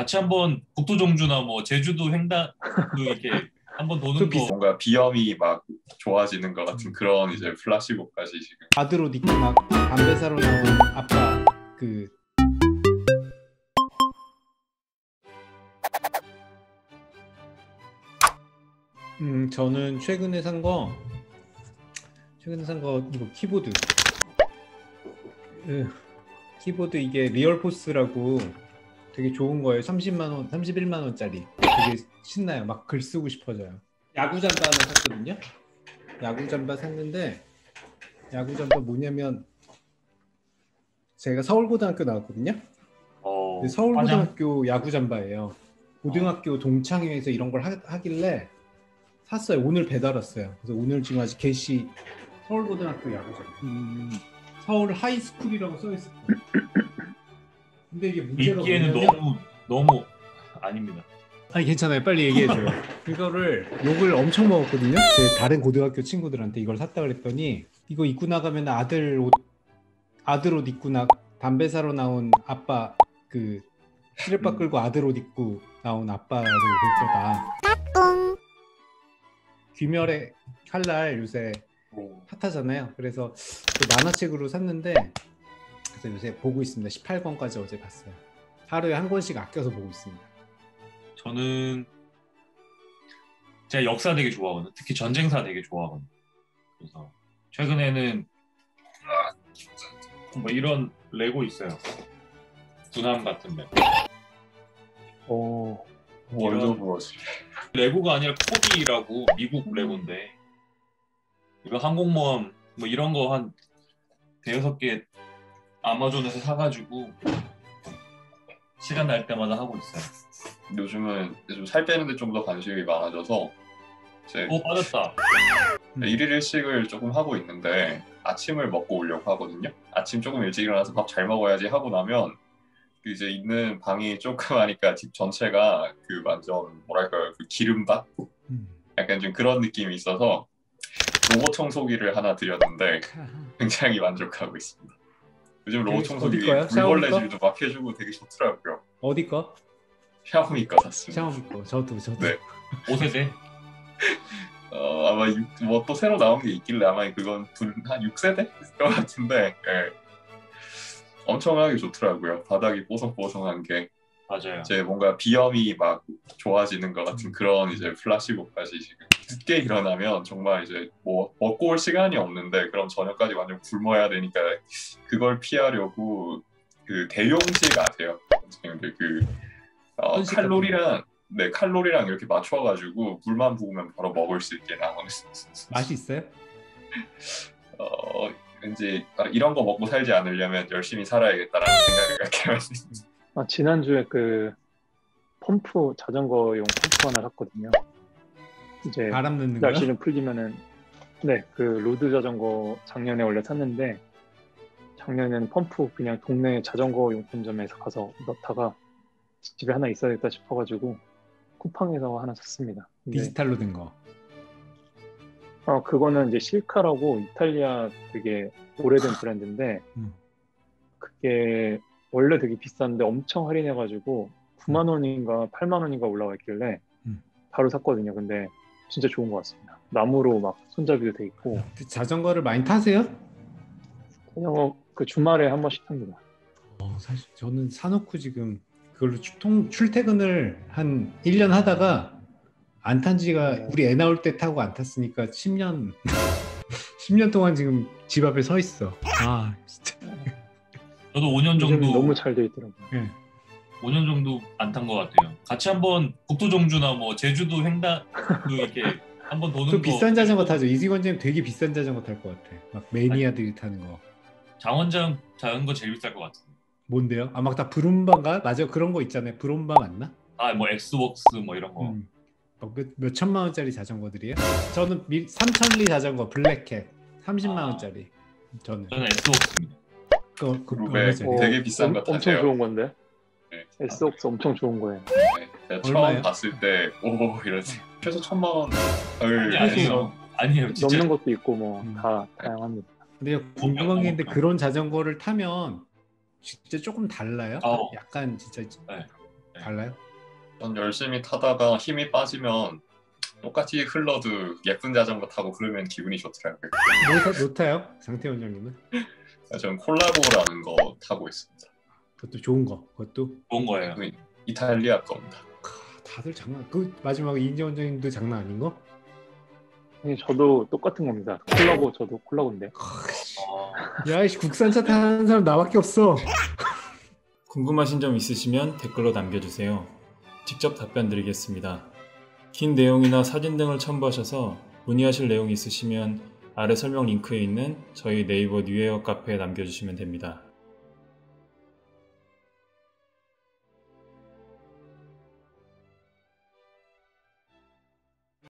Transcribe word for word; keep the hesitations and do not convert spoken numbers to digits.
같이 한번 북토정주나 뭐 제주도 횡단 그 이렇게 한번 도는 거 뭔가 비염이 막 좋아지는 것 같은 그런 이제 플래시곡까지 지금 바드로 니키막 담배사로 나온 아빠 그 음 저는 최근에 산 거 최근에 산 거 이거 키보드 으, 키보드 이게 리얼포스라고 되게 좋은 거예요. 삼십만 원, 삼십일만 원짜리 되게 신나요. 막 글 쓰고 싶어져요. 야구 잠바 하나 샀거든요. 야구 잠바 샀는데 야구 잠바 뭐냐면 제가 서울고등학교 나왔거든요. 어, 서울고등학교 야구 잠바예요. 고등학교 동창회에서 이런 걸 하, 하길래 샀어요. 오늘 배달 왔어요. 그래서 오늘 지금 아직 개시 서울고등학교 야구장 음, 서울 하이스쿨이라고 써있어요. 근데 이게 문제가 읽기에는 뭐냐면, 너무 너무 아닙니다. 아니 괜찮아요. 빨리 얘기해줘요. 그거를 욕을 엄청 먹었거든요. 제 다른 고등학교 친구들한테 이걸 샀다 그랬더니 이거 입고 나가면 아들 옷 아들 옷 입고 나 담배 사러 나온 아빠 그 시레빠 끌고 아들 옷 입고 나온 아빠라고 그랬다. 귀멸의 칼날 요새 핫하잖아요. 그래서 만화책으로 샀는데 그래서 요새 보고 있습니다. 십팔 권까지 어제 봤어요. 하루에 한 권씩 아껴서 보고 있습니다. 저는 제가 역사 되게 좋아하거든요. 특히 전쟁사 되게 좋아하거든요. 그래서 최근에는 뭐 이런 레고 있어요. 군함 같은 레고. 어... 완전 부러웠어요. 레고가 아니라 코디라고 미국 레고인데 이거 항공모함 뭐 이런 거 한 대여섯 개 아마존에서 사가지고 시간 날 때마다 하고 있어요. 요즘은 요즘 살 빼는데 좀 더 관심이 많아져서 이제 어 빠졌다. 일일 일식을 조금 하고 있는데 아침을 먹고 오려고 하거든요. 아침 조금 일찍 일어나서 밥 잘 먹어야지 하고 나면 이제 있는 방이 조그마하니까 집 전체가 그 완전 뭐랄까요 그 기름밭? 약간 좀 그런 느낌이 있어서 로봇 청소기를 하나 드렸는데 굉장히 만족하고 있습니다. 요즘 로봇 청소기 물걸레질도 막 해주고 되게 좋더라고요. 어디 거? 샤오미 거 샀습니다. 샤오미 거 저도 저도 네. 오 세대? 어, 아마 뭐 또 새로 나온 게 있길래 아마 그건 한 육 세대? 것 같은데 네. 엄청나게 좋더라고요. 바닥이 뽀송뽀송한 게 맞아요. 이제 뭔가 비염이 막 좋아지는 것 같은 그런 이제 플래시복까지 지금 늦게 일어나면 정말 이제 뭐 먹고 올 시간이 없는데 그럼 저녁까지 완전 굶어야 되니까 그걸 피하려고 그 대용식 아세요? 선생님들 그 어, 칼로리랑 네 칼로리랑 이렇게 맞춰가지고 물만 부으면 바로 먹을 수 있게 나오는 맛이 있어요? 어. 왠지 이런 거 먹고 살지 않으려면 열심히 살아야겠다라는 생각을 갖게 할 수 있습니다. 아, 지난주에 그 펌프 자전거용 펌프 하나 샀거든요. 이제 바람 넣는 날씨 좀 풀리면은 네, 그 로드 자전거 작년에 원래 샀는데 작년에는 펌프 그냥 동네 자전거 용품점에서 가서 넣다가 집에 하나 있어야겠다 싶어가지고 쿠팡에서 하나 샀습니다. 디지털로 된 거. 어, 그거는 이제 실카라고 이탈리아 되게 오래된 브랜드인데 음. 그게 원래 되게 비싼데 엄청 할인해가지고 구만 원인가 팔만 원인가 올라와 있길래 음. 바로 샀거든요. 근데 진짜 좋은 것 같습니다. 나무로 막 손잡이도 돼 있고. 자전거를 많이 타세요? 그냥 그 주말에 한 번씩 탑니다. 어, 사실 저는 사놓고 지금 그걸로 통, 출퇴근을 한 일 년 하다가 안 탄 지가 우리 애 나올 때 타고 안 탔으니까 십 년 십 년 동안 지금 집 앞에 서 있어. 아 진짜. 저도 오 년 정도 너무 잘 돼 있더라고요. 네. 오 년 정도 안 탄 것 같아요. 같이 한번 북토정주나 뭐 제주도 횡단 그 이렇게 한번 도는 거. 비싼 자전거 타죠. 이지건재님 되게 비싼 자전거 탈 것 같아. 막 매니아들이 아니, 타는 거. 장원장 자전거 제일 비쌀 것 같은데. 뭔데요? 아 막 다 브롬방가 맞아 그런 거 있잖아요. 브롬방 맞나? 아 뭐 에스웍스 뭐 이런 거. 음. 몇, 몇 천만 원짜리 자전거들이에요? 저는 미, 삼천리 자전거 블랫캣 삼십만 원짜리 저는 저는 에스웍스입니다. 그, 그, 어, 되게 비싼 것 같아요. 엄청 좋은 건데? 네. 에스웍스 엄청 좋은 거예요. 네. 처음 얼마예요? 봤을 때 오 이러지 최소 천만 원 아니, 아니에요. 아니에요 진짜. 넘는 것도 있고 뭐 다 음. 다양합니다. 근데 궁금한 게 있는데 그런 자전거를 타면 진짜 조금 달라요? 어. 약간 진짜 네. 네. 달라요? 전 열심히 타다가 힘이 빠지면 똑같이 흘러도 예쁜 자전거 타고 그러면 기분이 좋더라고요. 뭐 타요? 상태원 원장님은? 저는 콜라보라는 거 타고 있습니다. 그것도 좋은 거? 그것도? 좋은 거예요. 이탈리아 겁니다. 다들 장난... 그 마지막에 이인재 원장님도 장난 아닌 거? 네, 저도 똑같은 겁니다. 콜라보, 저도 콜라보인데. 야이씨, 국산차 타는 사람 나밖에 없어. 궁금하신 점 있으시면 댓글로 남겨주세요. 직접 답변 드리겠습니다. 긴 내용이나 사진 등을 첨부하셔서 문의하실 내용이 있으시면 아래 설명 링크에 있는 저희 네이버 뉴헤어 카페에 남겨주시면 됩니다.